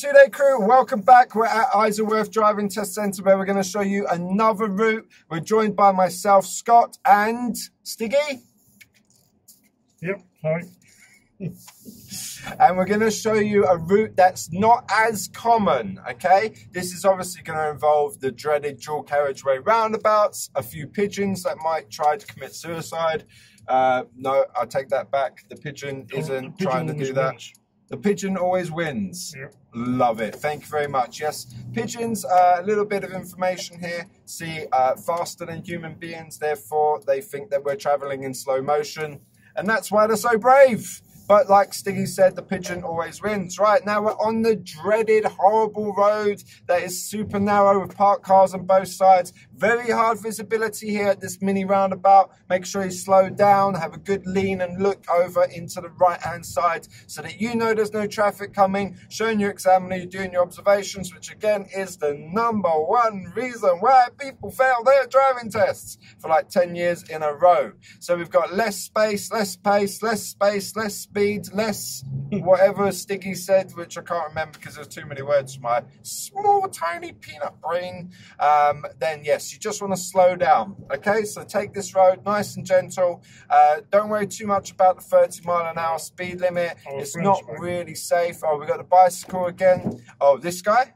2 day crew, welcome back. We're at Isleworth Driving Test Centre where we're going to show you another route. We're joined by myself, Scott, and Stiggy. Yep, hi. And we're going to show you a route that's not as common, okay? This is obviously going to involve the dreaded dual carriageway roundabouts, a few pigeons that might try to commit suicide. No, I take that back. The pigeon isn't trying to do that. The pigeon always wins. Yep. Love it. Thank you very much. Yes, pigeons, a little bit of information here. See, faster than human beings, therefore they think that we're traveling in slow motion. And that's why they're so brave. But like Stiggy said, the pigeon always wins. Right, now we're on the dreaded horrible road that is super narrow with parked cars on both sides. Very hard visibility here at this mini roundabout. Make sure you slow down, have a good lean and look over into the right-hand side so that you know there's no traffic coming, showing your examiner you're doing your observations, which again is the number one reason why people fail their driving tests for like 10 years in a row. So we've got less space, less pace, less space, less speed, less whatever Stiggy said, which I can't remember because there's too many words for my small tiny peanut brain, then yes, you just want to slow down, okay? So take this road nice and gentle. Don't worry too much about the 30-mile-an-hour speed limit. It's not really safe. Oh, we got the bicycle again. Oh, this guy?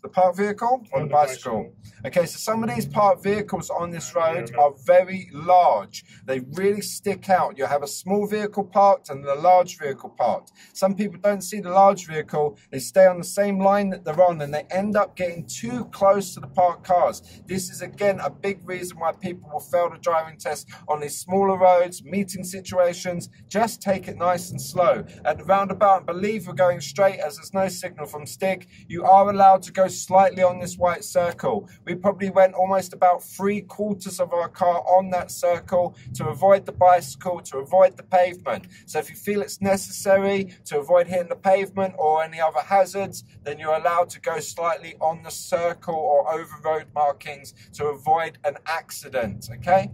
The parked vehicle or the bicycle? Okay, so some of these parked vehicles on this road are very large. They really stick out. You'll have a small vehicle parked and a large vehicle parked. Some people don't see the large vehicle. They stay on the same line that they're on and they end up getting too close to the parked cars. This is, again, a big reason why people will fail the driving test on these smaller roads, meeting situations. Just take it nice and slow. At the roundabout, believe we're going straight as there's no signal from Stig. You are allowed to go slightly on this white circle. We probably went almost about 3/4 of our car on that circle to avoid the bicycle, to avoid the pavement. So if you feel it's necessary to avoid hitting the pavement or any other hazards, then you're allowed to go slightly on the circle or over road markings to avoid an accident, okay?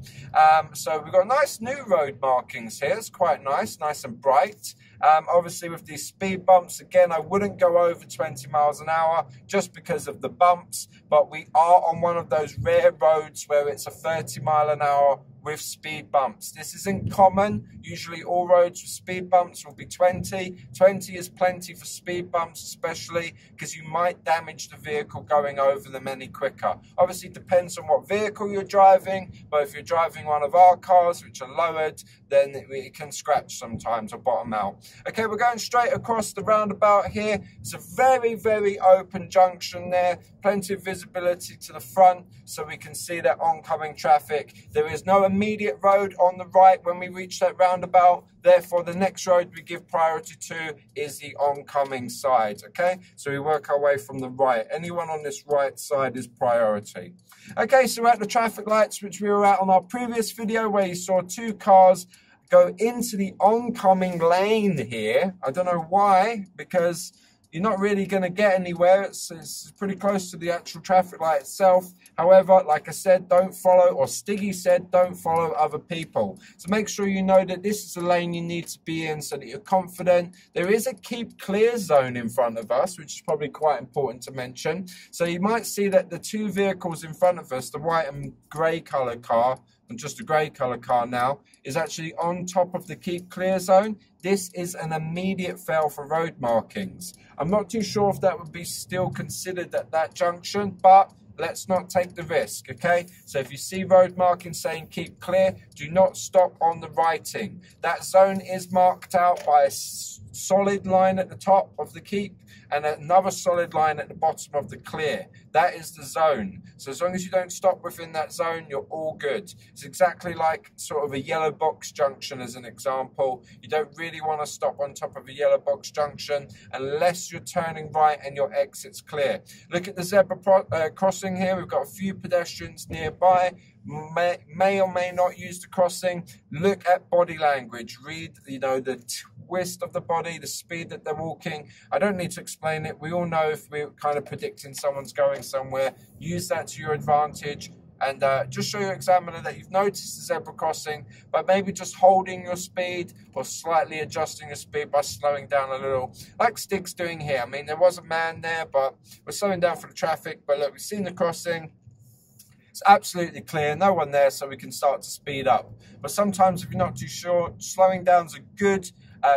So we've got nice new road markings here. It's quite nice, nice and bright. Obviously with these speed bumps, again, I wouldn't go over 20 miles an hour just because of the bumps, but we are on one of those rare roads where it's a 30-mile-an-hour with speed bumps. This isn't common. Usually all roads with speed bumps will be 20. 20 is plenty for speed bumps, especially because you might damage the vehicle going over them any quicker. Obviously it depends on what vehicle you're driving, but if you're driving one of our cars, which are lowered, then it can scratch sometimes or bottom out. Okay, we're going straight across the roundabout here. It's a very, very open junction there. Plenty of visibility to the front so we can see that oncoming traffic. There is no immediate road on the right when we reach that roundabout. Therefore, the next road we give priority to is the oncoming side, okay? So we work our way from the right. Anyone on this right side is priority. Okay, so we're at the traffic lights, which we were at on our previous video where you saw two cars go into the oncoming lane here. I don't know why, because you're not really going to get anywhere. It's pretty close to the actual traffic light itself. However, like I said, don't follow, or Stiggy said, don't follow other people. So make sure you know that this is the lane you need to be in so that you're confident. There is a keep clear zone in front of us, which is probably quite important to mention. So you might see that the two vehicles in front of us, the white and grey colour car, and just a grey colour car now, is actually on top of the keep clear zone. This is an immediate fail for road markings. I'm not too sure if that would be still considered at that junction, but let's not take the risk, okay? So if you see road markings saying keep clear, do not stop on the writing. That zone is marked out by a solid line at the top of the keep and another solid line at the bottom of the clear. That is the zone. So as long as you don't stop within that zone, you're all good. It's exactly like sort of a yellow box junction as an example. You don't really want to stop on top of a yellow box junction unless you're turning right and your exit's clear. Look at the zebra crossing here. We've got a few pedestrians nearby. May or may not use the crossing. Look at body language. Read, you know, the twist of the body, the speed that they're walking. I don't need to explain it. We all know if we're kind of predicting someone's going somewhere. Use that to your advantage. and just show your examiner that you've noticed the zebra crossing, but maybe just holding your speed or slightly adjusting your speed by slowing down a little, like Stig's doing here. I mean, there was a man there, but we're slowing down for the traffic. But look, we've seen the crossing. It's absolutely clear, no one there, so we can start to speed up. But sometimes if you're not too sure, slowing down is a good,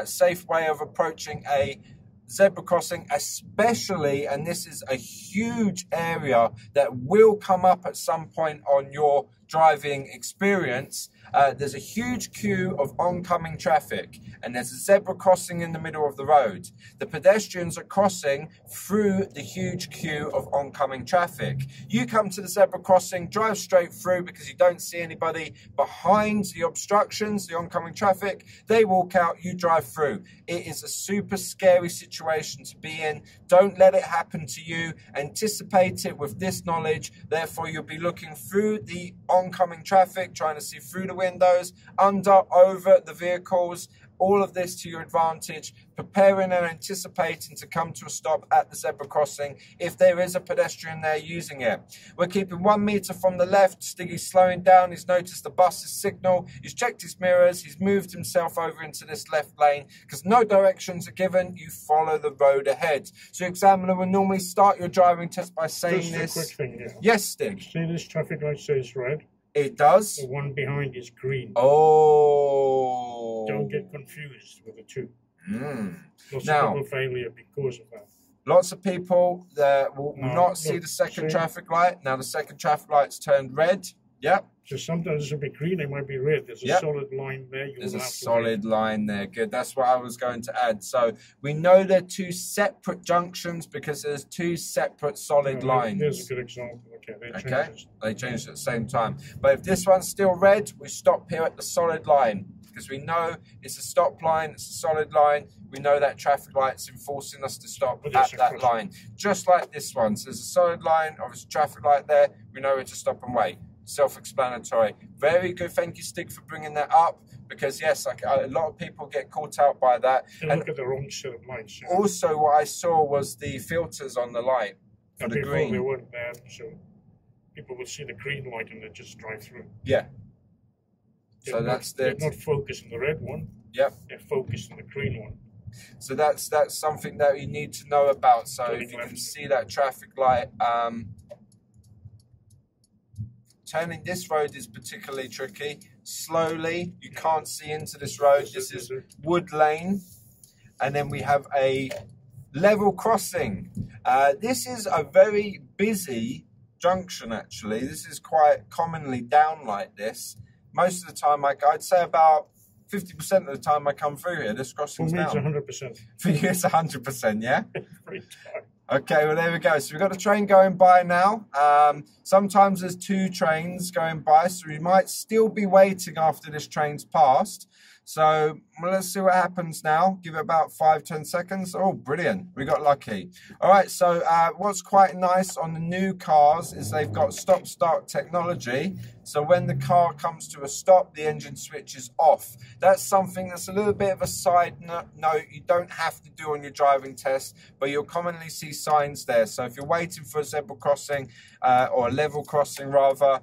safe way of approaching a zebra crossing, especially, and this is a huge area that will come up at some point on your driving experience. There's a huge queue of oncoming traffic and there's a zebra crossing in the middle of the road. The pedestrians are crossing through the huge queue of oncoming traffic. You come to the zebra crossing, drive straight through because you don't see anybody behind the obstructions, the oncoming traffic. They walk out, you drive through. It is a super scary situation to be in. Don't let it happen to you. Anticipate it with this knowledge. Therefore, you'll be looking through the oncoming traffic, trying to see through the windows, under, over the vehicles, all of this to your advantage, preparing and anticipating to come to a stop at the zebra crossing if there is a pedestrian there using it. We're keeping 1 meter from the left. Stiggy's slowing down, he's noticed the bus's signal, he's checked his mirrors, he's moved himself over into this left lane because no directions are given, you follow the road ahead. So your examiner will normally start your driving test by saying this. Just a quick thing here. Yes, Stig. See this traffic light says red? It does. The one behind is green. Oh. Don't get confused with the two. Mm. Lots of people failure because of that. Lots of people that will not see the second traffic light. Now the second traffic light's turned red. Yep. So sometimes it'll be green, it might be red. There's a solid line there. There's a solid line there. Good. That's what I was going to add. So we know they're two separate junctions because there's two separate solid lines. Here's a good example. Okay, they changed at the same time. But if this one's still red, we stop here at the solid line because we know it's a stop line, it's a solid line. We know that traffic light's enforcing us to stop at that line. Just like this one. So there's a solid line, obviously traffic light there. We know where to stop and wait. Self-explanatory. Very good. Thank you, Stig, for bringing that up because, yes, a lot of people get caught out by that. They look at the wrong set of lights. Also, what I saw was the filters on the light. For the green. They weren't there, so people will see the green light and they just drive through. Yeah. So that's the... They're not focused on the red one. Yep. They're focused on the green one. So that's something that you need to know about. So if you can see that traffic light... turning this road is particularly tricky. Slowly, you can't see into this road. This is Wood Lane. And then we have a level crossing. This is a very busy junction, actually. This is quite commonly down like this. Most of the time, I'd say about 50% of the time I come through here, this crossing's down. For me, it's 100%. For you, it's 100%, yeah? Every time. Okay, well, there we go. So we've got a train going by now. Sometimes there's two trains going by, so we might still be waiting after this train's passed. So let's see what happens now. Give it about 5–10 seconds. Oh, brilliant. We got lucky. All right, so what's quite nice on the new cars is they've got stop-start technology. So when the car comes to a stop, the engine switches off. That's something that's a little bit of a side note you don't have to do on your driving test, but you'll commonly see signs there. So if you're waiting for a zebra crossing or a level crossing rather,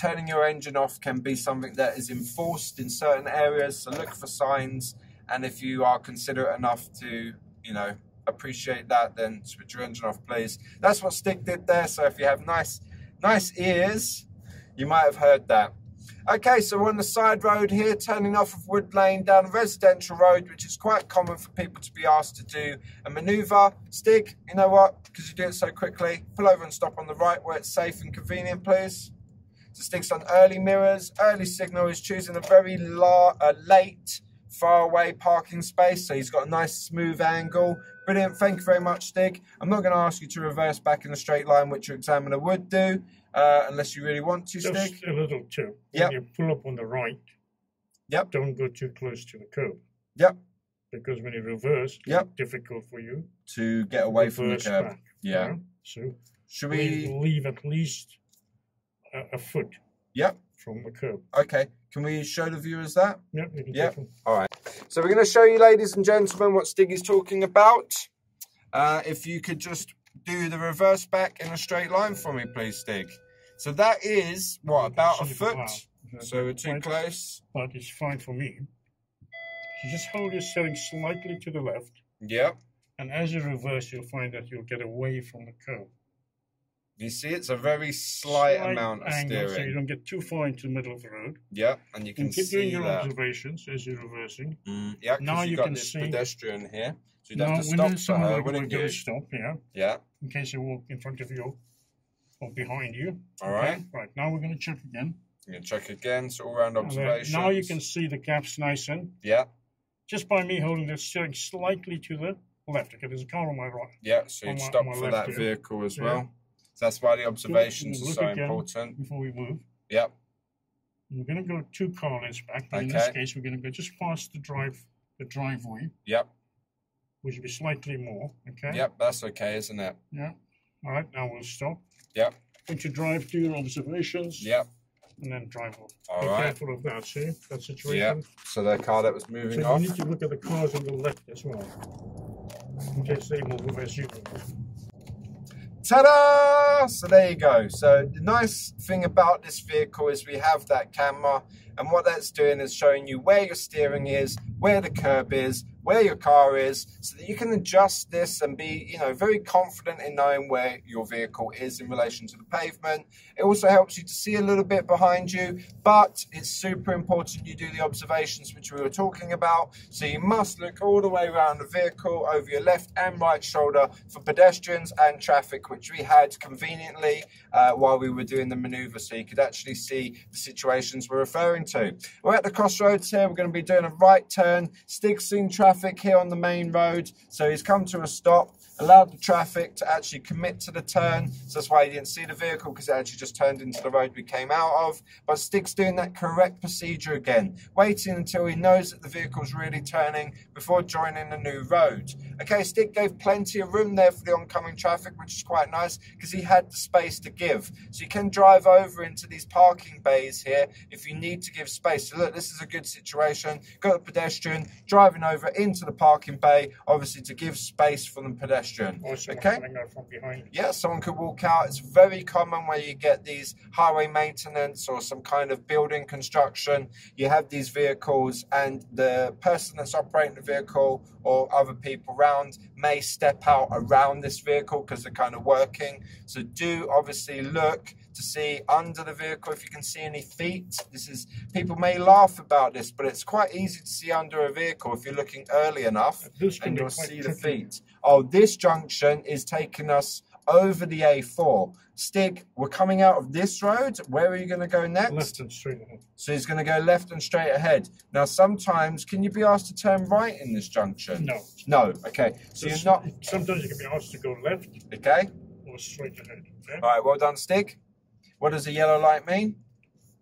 turning your engine off can be something that is enforced in certain areas. So look for signs, and if you are considerate enough to, you know, appreciate that, then switch your engine off, please. That's what Stig did there. So if you have nice ears, you might have heard that. Okay, so we're on the side road here, turning off of Wood Lane down Residential Road, which is quite common for people to be asked to do a manoeuvre. Stig, you know what? Because you do it so quickly, pull over and stop on the right where it's safe and convenient, please. So Stig's on early mirrors, early signal. He's choosing a very late, faraway parking space, so he's got a nice, smooth angle. Brilliant. Thank you very much, Stig. I'm not going to ask you to reverse back in a straight line, which your examiner would do, unless you really want to, Stig. Just a little tip. Yep. When you pull up on the right, yep, don't go too close to the curb. Yep. Because when you reverse, yep, it's difficult for you to get away from the curb. Back, yeah. You know? So should we leave at least a foot, yep, from the curb. Okay, can we show the viewers that? Yep, you can. Yep. All right, so we're going to show you, ladies and gentlemen, what Stiggy's talking about. If you could just do the reverse back in a straight line for me, please, Stig. So that is, what, about a foot? So we're too close. But it's fine for me. You just hold your steering slightly to the left. Yep. And as you reverse, you'll find that you'll get away from the curve. You see, it's a very slight amount of steering. So you don't get too far into the middle of the road. Yep, and you can see that. Keep doing your observations as you're reversing. Mm, yeah, now you've got this pedestrian here. So you'd have to stop for her, wouldn't you? Stop, yeah. Yeah. In case you walk in front of you or behind you. All right. Okay. Right, now we're going to check again. You're going to check again, so all-round observations. Now you can see the gaps nice and. Yeah. Just by me holding the steering slightly to the left. Okay, there's a car on my right. Yeah, so you'd stop for that vehicle as well. So that's why the observations are so important. Before we move. Yep. We're going to go 2 car lengths back, but in this case, we're going to go just past the driveway. Yep. Which would be slightly more, okay? Yep, that's okay, isn't it? Yeah. All right, now we'll stop. Yep. Once you drive, do your observations. Yep. And then drive off. All right. Be careful of that, see? That situation. Yeah. So the car that was moving off. You need to look at the cars on the left as well, in case they move as you move. Ta-da! So there you go. So the nice thing about this vehicle is we have that camera, and what that's doing is showing you where your steering is, where the curb is, where your car is, so that you can adjust this and be, you know, very confident in knowing where your vehicle is in relation to the pavement. It also helps you to see a little bit behind you, but it's super important you do the observations which we were talking about. So you must look all the way around the vehicle, over your left and right shoulder for pedestrians and traffic, which we had conveniently while we were doing the maneuver, so you could actually see the situations we're referring to. We're at the crossroads here. We're going to be doing a right turn. Stig's seen traffic here on the main road, so he's come to a stop, allowed the traffic to actually commit to the turn, so that's why he didn't see the vehicle, because it actually just turned into the road we came out of. But Stig's doing that correct procedure again, waiting until he knows that the vehicle's really turning before joining the new road. Okay, Stig gave plenty of room there for the oncoming traffic, which is quite nice, because he had the space to give. So you can drive over into these parking bays here if you need to give space. So look, this is a good situation. Got a pedestrian driving over into the parking bay, obviously to give space for the pedestrian. Okay. From behind. Yeah, someone could walk out. It's very common where you get these highway maintenance or some kind of building construction. You have these vehicles, and the person that's operating the vehicle or other people around may step out around this vehicle because they're kind of working. So do obviously look to see under the vehicle if you can see any feet. This is, people may laugh about this, but it's quite easy to see under a vehicle if you're looking early enough, and you'll see the feet. Oh, this junction is taking us over the A4. Stig, we're coming out of this road. Where are you going to go next? Left and straight ahead. So he's going to go left and straight ahead. Now, sometimes, can you be asked to turn right in this junction? No. No, okay. So you're not. Sometimes you can be asked to go left. Okay. Or straight ahead. Okay? All right, well done, Stig. What does the yellow light mean?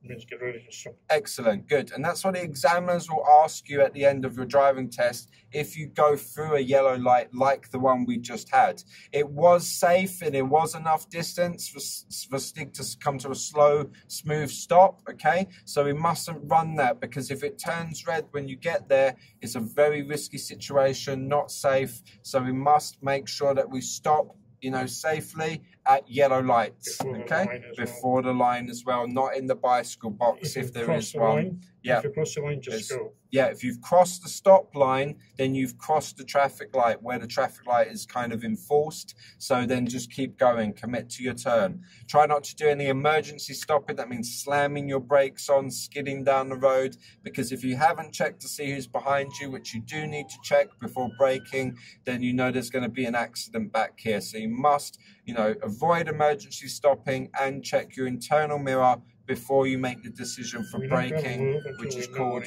It means get ready to stop. Excellent, good. And that's what the examiners will ask you at the end of your driving test if you go through a yellow light like the one we just had. It was safe and it was enough distance for Stig to come to a slow, smooth stop, okay? So we mustn't run that, because if it turns red when you get there, it's a very risky situation, not safe. So we must make sure that we stop, you know, safely at yellow lights, okay? Before the line as well, not in the bicycle box if there is one. Yeah. If you cross the line, just go. Yeah, if you've crossed the stop line, then you've crossed the traffic light where the traffic light is kind of enforced. So then just keep going, commit to your turn. Try not to do any emergency stopping. That means slamming your brakes on, skidding down the road. Because if you haven't checked to see who's behind you, which you do need to check before braking, then you know there's going to be an accident back here. So you must, you know, avoid emergency stopping and check your internal mirror before you make the decision for braking, which is called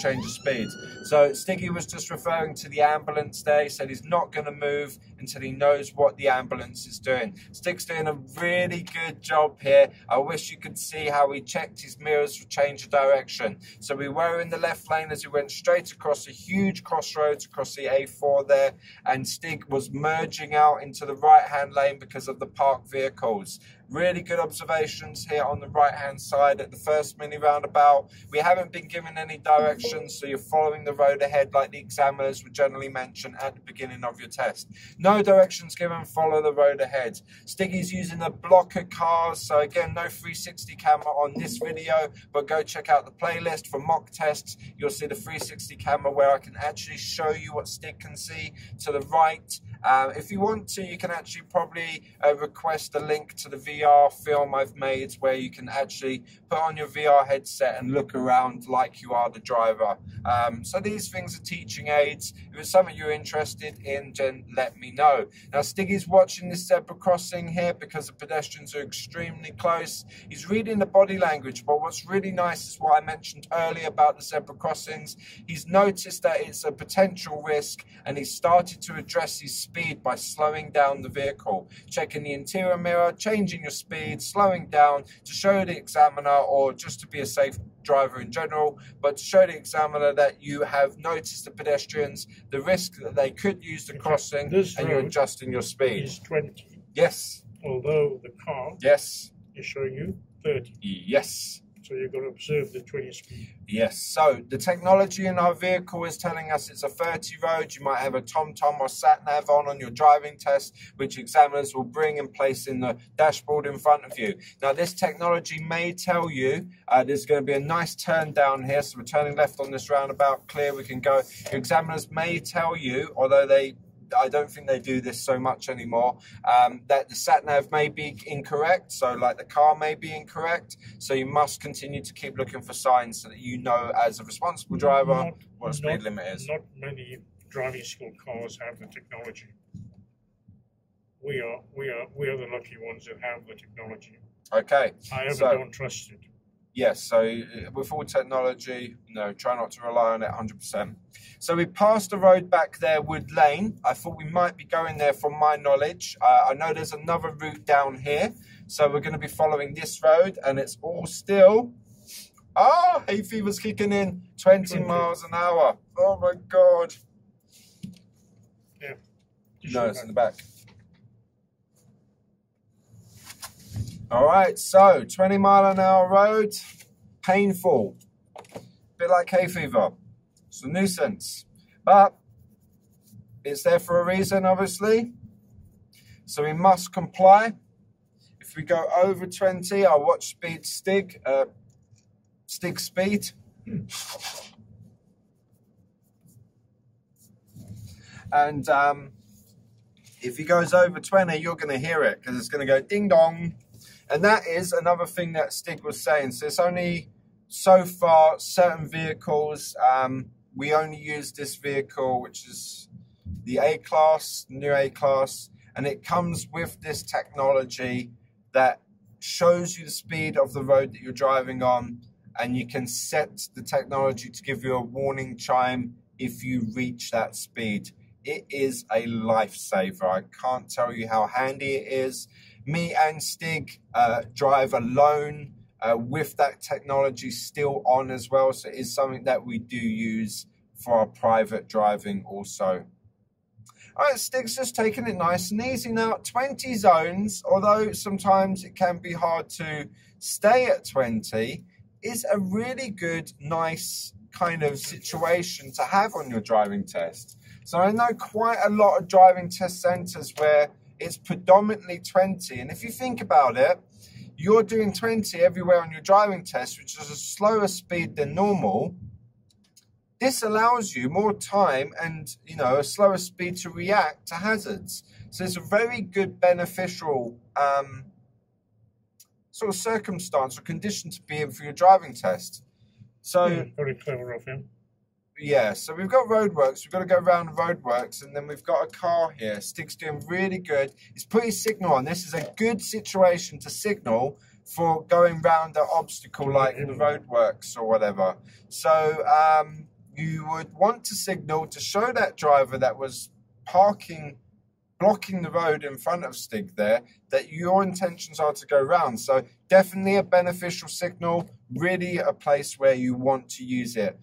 change of speed. So Stiggy was just referring to the ambulance there. He said he's not going to move until he knows what the ambulance is doing. Stig's doing a really good job here. I wish you could see how he checked his mirrors for change of direction. So we were in the left lane as we went straight across a huge crossroads across the A4 there, and Stig was merging out into the right-hand lane because of the parked vehicles. Really good observations here on the right hand side at the first mini roundabout. We haven't been given any directions, so you're following the road ahead like the examiners would generally mention at the beginning of your test. No directions given, follow the road ahead. Stiggy's using a blocker cars, so again no 360 camera on this video, but go check out the playlist for mock tests. You'll see the 360 camera where I can actually show you what Stig can see to the right. If you want to, you can actually probably request a link to the VR film I've made where you can actually put on your VR headset and look around like you are the driver. So these things are teaching aids. If it's something you're interested in, then let me know. Now Stiggy's watching this zebra crossing here because the pedestrians are extremely close. He's reading the body language, but what's really nice is what I mentioned earlier about the zebra crossings. He's noticed that it's a potential risk and he's started to address his speed by slowing down the vehicle, checking the interior mirror, changing your speed, slowing down to show the examiner, or just to be a safe driver in general, but to show the examiner that you have noticed the pedestrians, the risk that they could use the crossing, and you're adjusting your speed. Is 20. Yes. Although the car. Yes. Is showing you 30. Yes. So you've got to observe the 20 speed. Yes, so the technology in our vehicle is telling us it's a 30 road. You might have a TomTom or sat-nav on your driving test, which examiners will bring and place in the dashboard in front of you. Now, this technology may tell you there's going to be a nice turn down here, so we're turning left on this roundabout, clear, we can go. Your examiners may tell you, although I don't think they do this so much anymore, that the sat-nav may be incorrect, so like the car may be incorrect, so you must continue to keep looking for signs so that you know as a responsible driver what the speed limit is. Not many driving school cars have the technology. We are the lucky ones that have the technology. Okay. I don't trust it. Yes, so with all technology, no, try not to rely on it 100%. So we passed the road back there, Wood Lane. I thought we might be going there from my knowledge. I know there's another route down here. So we're going to be following this road and it's all still... Ah, hay fever's kicking in, 20 miles an hour. Oh my God. Yeah. No, it's in the back. All right, so 20 mile an hour road, painful, bit like hay fever. It's a nuisance, but it's there for a reason, obviously. So we must comply. If we go over 20, I'll watch speed Stig, Stig speed. And if he goes over 20, you're gonna hear it because it's gonna go ding dong. And that is another thing that Stig was saying. So it's only so far certain vehicles. We only use this vehicle, which is the A-Class, new A-Class. And it comes with this technology that shows you the speed of the road that you're driving on. And you can set the technology to give you a warning chime if you reach that speed. It is a lifesaver. I can't tell you how handy it is. Me and Stig drive alone with that technology still on as well. So it is something that we do use for our private driving also. All right, Stig's just taking it nice and easy now. 20 zones, although sometimes it can be hard to stay at 20, is a really good, nice kind of situation to have on your driving test. So I know quite a lot of driving test centres where it's predominantly 20. And if you think about it, you're doing 20 everywhere on your driving test, which is a slower speed than normal. This allows you more time and, you know, a slower speed to react to hazards. So it's a very good beneficial sort of circumstance or condition to be in for your driving test. So very clever of him. Yeah, so we've got roadworks, we've got to go around roadworks, and then we've got a car here. Stig's doing really good. He's put his signal on. This is a good situation to signal for going round an obstacle like the roadworks or whatever. So you would want to signal to show that driver that was parking blocking the road in front of Stig there, that your intentions are to go round. So definitely a beneficial signal, really a place where you want to use it.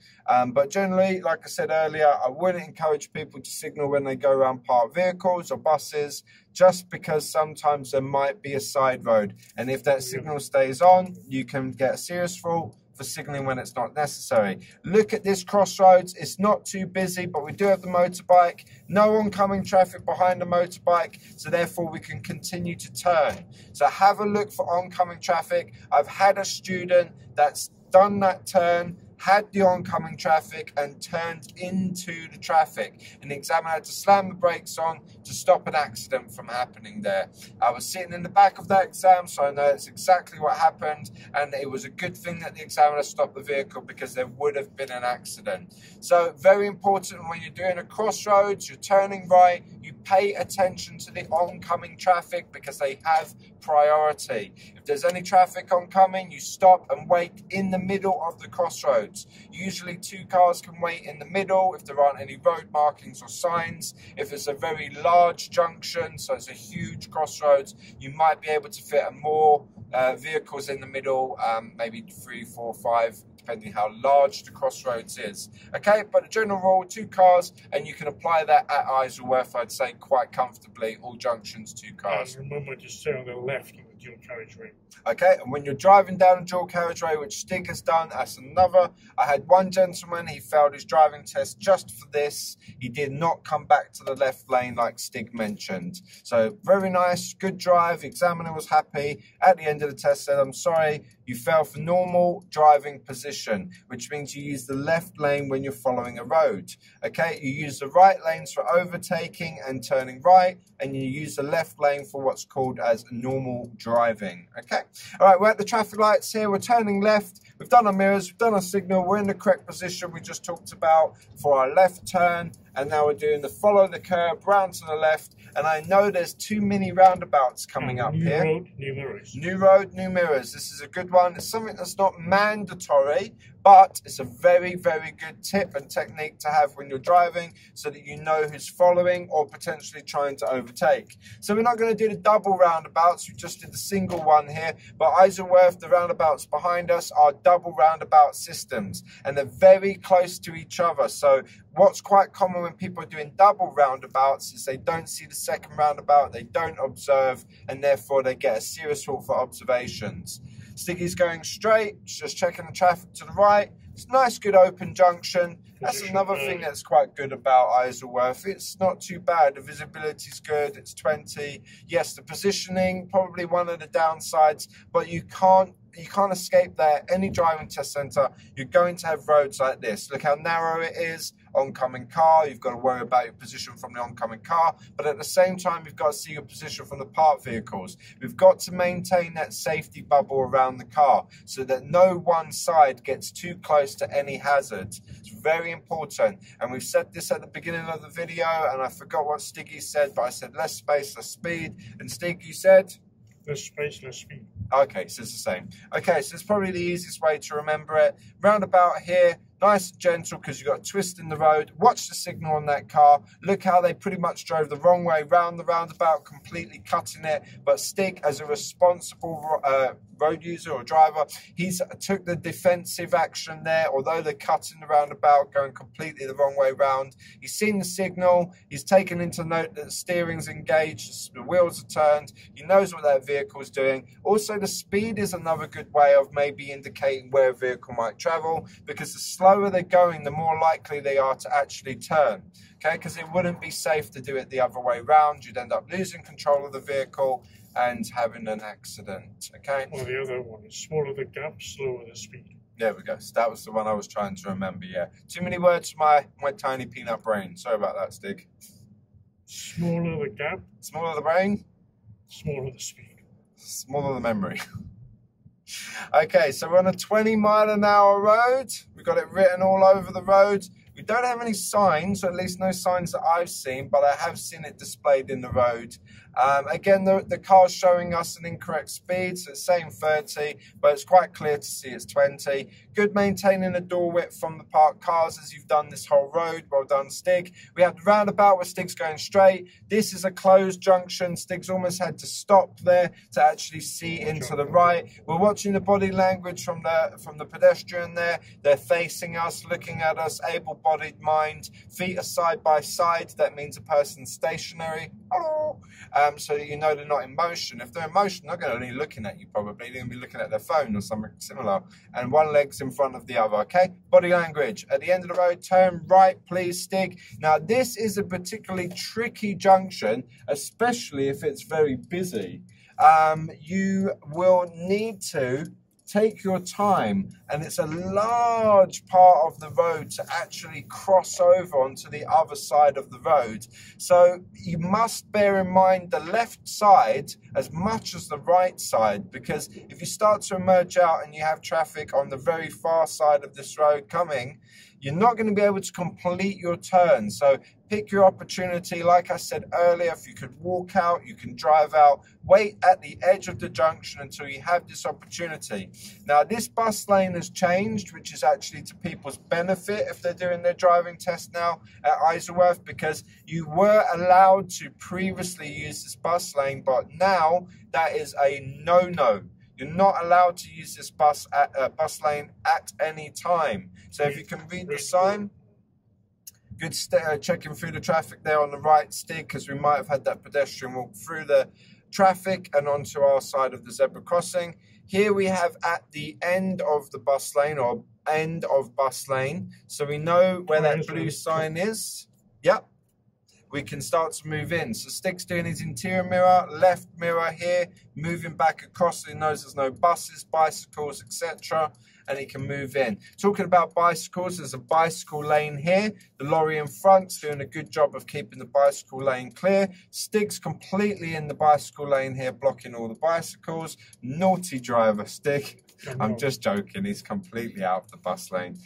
But generally, like I said earlier, I wouldn't encourage people to signal when they go around parked vehicles or buses, just because sometimes there might be a side road. And if that signal stays on, you can get a serious fault for signalling when it's not necessary. Look at this crossroads, it's not too busy, but we do have the motorbike, no oncoming traffic behind the motorbike, so therefore we can continue to turn. So have a look for oncoming traffic. I've had a student that's done that turn, had the oncoming traffic and turned into the traffic, and the examiner had to slam the brakes on to stop an accident from happening there. I was sitting in the back of that exam, so I know it's exactly what happened, and it was a good thing that the examiner stopped the vehicle because there would have been an accident. So very important when you're doing a crossroads, you're turning right, you pay attention to the oncoming traffic because they have priority. If there's any traffic oncoming, you stop and wait in the middle of the crossroads. Usually two cars can wait in the middle if there aren't any road markings or signs. If it's a very large junction, so it's a huge crossroads, you might be able to fit more vehicles in the middle, maybe 3, 4, 5, depending how large the crossroads is. Okay, but a general rule, two cars, and you can apply that at Isleworth, I'd say, quite comfortably, all junctions, two cars. And remember to stay on the left of the dual carriageway. Okay, and when you're driving down a dual carriageway, which Stig has done, that's another. I had one gentleman, he failed his driving test just for this. He did not come back to the left lane like Stig mentioned. So very nice, good drive, examiner was happy. At the end of the test said, I'm sorry, you fell for normal driving position, which means you use the left lane when you're following a road. Okay, you use the right lanes for overtaking and turning right, and you use the left lane for what's called as normal driving. Okay, all right, we're at the traffic lights here, we're turning left, we've done our mirrors, we've done our signal, we're in the correct position we just talked about for our left turn, and now we're doing the follow the curb, round to the left, and I know there's too many roundabouts coming up here. New road, new mirrors. New road, new mirrors. This is a good one. It's something that's not mandatory, but it's a very, very good tip and technique to have when you're driving so that you know who's following or potentially trying to overtake. So we're not going to do the double roundabouts, we just did the single one here, but Isleworth, the roundabouts behind us are double roundabout systems and they're very close to each other. So what's quite common when people are doing double roundabouts is they don't see the second roundabout, they don't observe, and therefore they get a serious fault for observations. Stiggy's going straight, just checking the traffic to the right. It's a nice, good open junction. That's another thing that's quite good about Isleworth. It's not too bad. The visibility's good. It's 20. Yes, the positioning, probably one of the downsides, but you can't escape that. Any driving test centre, you're going to have roads like this. Look how narrow it is. Oncoming car, you've got to worry about your position from the oncoming car, but at the same time you've got to see your position from the parked vehicles. We've got to maintain that safety bubble around the car so that no one side gets too close to any hazard. It's very important, and we've said this at the beginning of the video, and I forgot what Stiggy said, but I said less space, less speed, and Stiggy said less space, less speed. Okay, so it's the same. Okay, so it's probably the easiest way to remember it. Roundabout here, nice and gentle because you've got a twist in the road. Watch the signal on that car. Look how they pretty much drove the wrong way round the roundabout, completely cutting it. But Stig, as a responsible road user or driver, he's took the defensive action there. Although they're cutting the roundabout, going completely the wrong way round, he's seen the signal, he's taken into note that the steering's engaged, the wheels are turned, he knows what that vehicle's doing. Also, the speed is another good way of maybe indicating where a vehicle might travel, because the slower they're going, the more likely they are to actually turn. Okay, because it wouldn't be safe to do it the other way round. You'd end up losing control of the vehicle and having an accident. Okay. Well, the other one is smaller the gap, slower the speed. There we go. So that was the one I was trying to remember. Yeah. Too many words for my tiny peanut brain. Sorry about that, Stig. Smaller the gap. Smaller the brain. Smaller the speed. Smaller the memory. Okay, so we're on a 20-mile-an-hour road. We've got it written all over the road. We don't have any signs, or at least no signs that I've seen, but I have seen it displayed in the road. Again, the car's showing us an incorrect speed, so it's saying 30, but it's quite clear to see it's 20. Good maintaining the door width from the parked cars as you've done this whole road. Well done, Stig. We had the roundabout where Stig's going straight. This is a closed junction. Stig's almost had to stop there to actually see into the right. We're watching the body language from the pedestrian there. They're facing us, looking at us, able-bodied mind. Feet are side by side. That means a person's stationary. Hello. So that you know they're not in motion. If they're in motion, they're going to be looking at you probably. They're going to be looking at their phone or something similar. And one leg's in front of the other, okay? Body language. At the end of the road, turn right, please, Stig. Now, this is a particularly tricky junction, especially if it's very busy. You will need to take your time, and it's a large part of the road to actually cross over onto the other side of the road. So you must bear in mind the left side as much as the right side, because if you start to emerge out and you have traffic on the very far side of this road coming, you're not going to be able to complete your turn. So pick your opportunity. Like I said earlier, if you could walk out, you can drive out. Wait at the edge of the junction until you have this opportunity. Now, this bus lane has changed, which is actually to people's benefit if they're doing their driving test now at Isleworth, because you were allowed to previously use this bus lane, but now that is a no-no. You're not allowed to use this bus lane at any time. So if you can read the sign. Good checking through the traffic there on the right, Stig, because we might have had that pedestrian walk through the traffic and onto our side of the zebra crossing. Here we have at the end of the bus lane, or end of bus lane. So we know where that blue sign is. Yep. We can start to move in. So Stig's doing his interior mirror, left mirror here, moving back across so he knows there's no buses, bicycles, etc. And he can move in. Talking about bicycles, there's a bicycle lane here. The lorry in front's doing a good job of keeping the bicycle lane clear. Stig's completely in the bicycle lane here, blocking all the bicycles. Naughty driver, Stig. I'm just joking. He's completely out of the bus lane,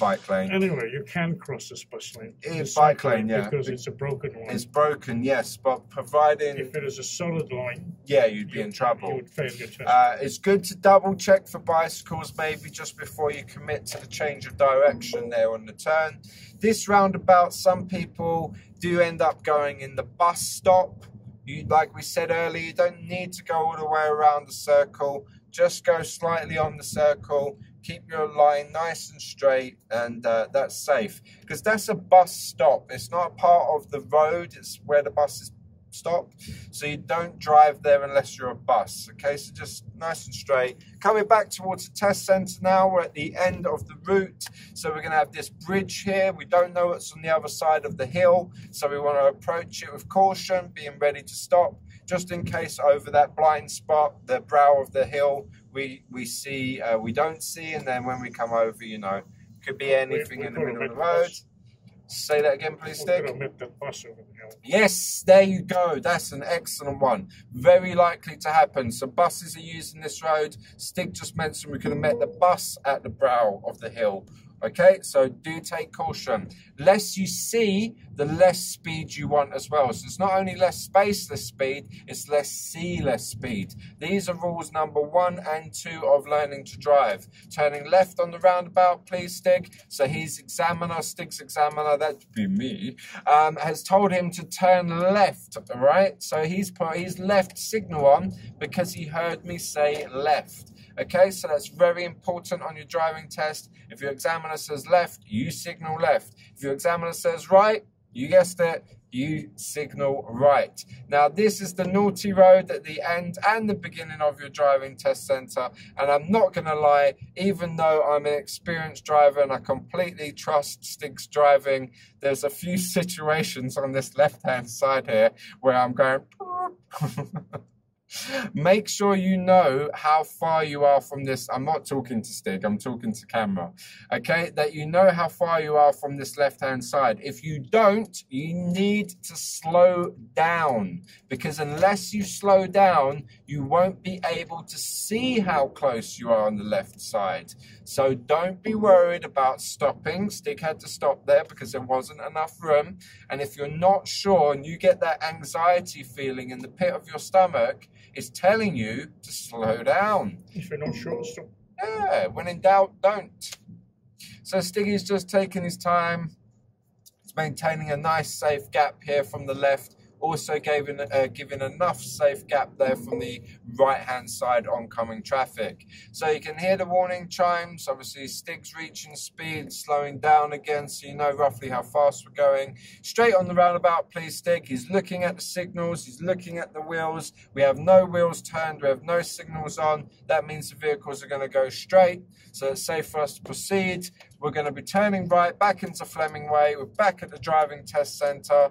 bike lane. Anyway, you can cross this bus lane. It's bike lane, yeah. Because it's a broken one. It's broken, yes, but providing... If it is a solid line... Yeah, you'd be in trouble. You would fail your test. It's good to double-check for bicycles, maybe just before you commit to the change of direction there on the turn. This roundabout, some people do end up going in the bus stop. You, like we said earlier, you don't need to go all the way around the circle. Just go slightly on the circle, keep your line nice and straight, and that's safe. Because that's a bus stop. It's not a part of the road, it's where the buses stop. So you don't drive there unless you're a bus. Okay, so just nice and straight. Coming back towards the test centre now, we're at the end of the route. So we're going to have this bridge here. We don't know what's on the other side of the hill. So we want to approach it with caution, being ready to stop. Just in case over that blind spot, the brow of the hill, we don't see, and then when we come over, you know, could be anything in the middle of the road. Say that again, please, Stig. Yes, there you go. That's an excellent one. Very likely to happen. So buses are using this road. Stig just mentioned we could have met the bus at the brow of the hill. Okay, so do take caution. Less you see, the less speed you want as well. So it's not only less space, less speed, it's less see, less speed. These are rules number 1 and 2 of learning to drive. Turning left on the roundabout, please, Stig. So his examiner, Stig's examiner, that'd be me, has told him to turn left, right? So he's put his left signal on because he heard me say left. Okay, so that's very important on your driving test. If your examiner says left, you signal left. If your examiner says right, you guessed it, you signal right. Now, this is the naughty road at the end and the beginning of your driving test centre. And I'm not going to lie, even though I'm an experienced driver and I completely trust Stig's driving, there's a few situations on this left-hand side here where I'm going... Make sure you know how far you are from this. I'm not talking to Stig, I'm talking to camera. Okay, that you know how far you are from this left-hand side. If you don't, you need to slow down, because unless you slow down, you won't be able to see how close you are on the left side. So don't be worried about stopping. Stig had to stop there because there wasn't enough room. And if you're not sure and you get that anxiety feeling in the pit of your stomach, it's telling you to slow down. If you're not sure, stop. Yeah, when in doubt, don't. So Stiggy's just taking his time. It's maintaining a nice safe gap here from the left. Also giving enough safe gap there from the right-hand side oncoming traffic. So you can hear the warning chimes. Obviously, Stig's reaching speed, slowing down again, so you know roughly how fast we're going. Straight on the roundabout, please, Stig. He's looking at the signals. He's looking at the wheels. We have no wheels turned. We have no signals on. That means the vehicles are going to go straight, so it's safe for us to proceed. We're going to be turning right back into Fleming Way. We're back at the driving test centre.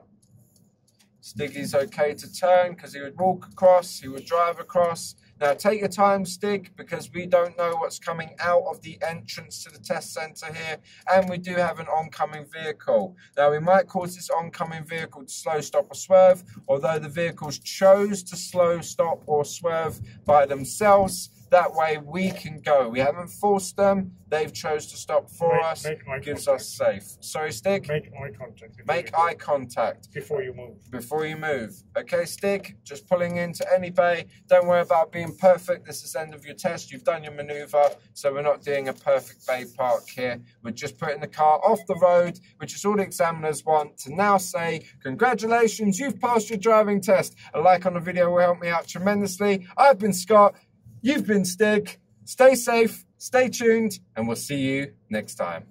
Stiggy's okay to turn because he would walk across, he would drive across. Now take your time, Stig, because we don't know what's coming out of the entrance to the test centre here, and we do have an oncoming vehicle. Now we might cause this oncoming vehicle to slow, stop or swerve, although the vehicles chose to slow, stop or swerve by themselves. That way we can go. We haven't forced them. They've chose to stop for us. Gives us safe. Sorry, Stig? Make eye contact. Make eye contact. Before you move. Before you move. Okay, Stig, just pulling into any bay. Don't worry about being perfect. This is the end of your test. You've done your manoeuvre, so we're not doing a perfect bay park here. We're just putting the car off the road, which is all the examiners want, to now say, congratulations, you've passed your driving test. A like on the video will help me out tremendously. I've been Scott. You've been Stig. Stay safe, stay tuned, and we'll see you next time.